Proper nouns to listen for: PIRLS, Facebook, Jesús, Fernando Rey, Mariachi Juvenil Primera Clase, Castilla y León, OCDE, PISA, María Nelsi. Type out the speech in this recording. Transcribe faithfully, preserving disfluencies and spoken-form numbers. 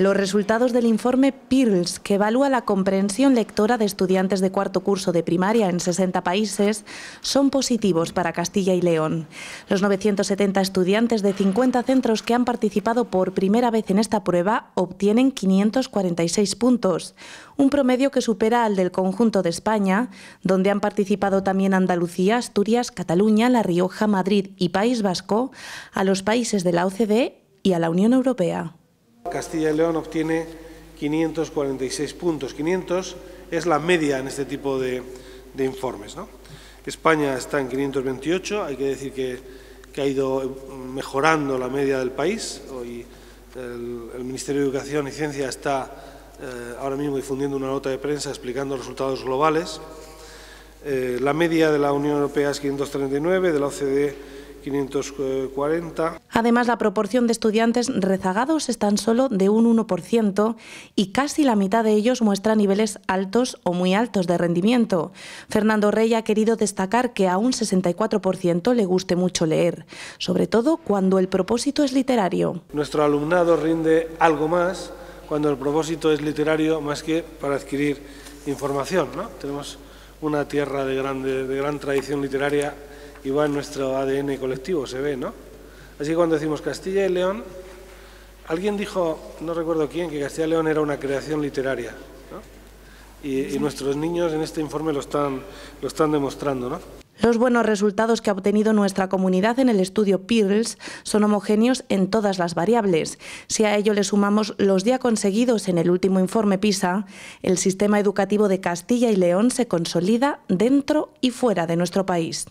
los resultados del informe PIRLS, que evalúa la comprensión lectora de estudiantes de cuarto curso de primaria en sesenta países, son positivos para Castilla y León. Los novecientos setenta estudiantes de cincuenta centros que han participado por primera vez en esta prueba obtienen quinientos cuarenta y seis puntos, un promedio que supera al del conjunto de España, donde han participado también Andalucía, Asturias, Cataluña, La Rioja, Madrid y País Vasco, a los países de la O C D E y a la Unión Europea. Castilla y León obtiene quinientos cuarenta y seis puntos. quinientos es la media en este tipo de, de informes, ¿no? España está en quinientos veintiocho, hay que decir que, que ha ido mejorando la media del país. Hoy el, el Ministerio de Educación y Ciencia está eh, ahora mismo difundiendo una nota de prensa explicando resultados globales. Eh, la media de la Unión Europea es quinientos treinta y nueve, de la O C D E quinientos cuarenta. Además, la proporción de estudiantes rezagados es tan solo de un uno por ciento y casi la mitad de ellos muestra niveles altos o muy altos de rendimiento. Fernando Rey ha querido destacar que a un sesenta y cuatro por ciento le guste mucho leer, sobre todo cuando el propósito es literario. Nuestro alumnado rinde algo más cuando el propósito es literario más que para adquirir información, ¿no? Tenemos una tierra de, grande, de gran tradición literaria y va en nuestro A D N colectivo, se ve, ¿no? Así que cuando decimos Castilla y León, alguien dijo, no recuerdo quién, que Castilla y León era una creación literaria, ¿no? Y, y nuestros niños en este informe lo están, lo están demostrando, ¿no? Los buenos resultados que ha obtenido nuestra comunidad en el estudio PIRLS son homogéneos en todas las variables. Si a ello le sumamos los ya conseguidos en el último informe PISA, el sistema educativo de Castilla y León se consolida dentro y fuera de nuestro país.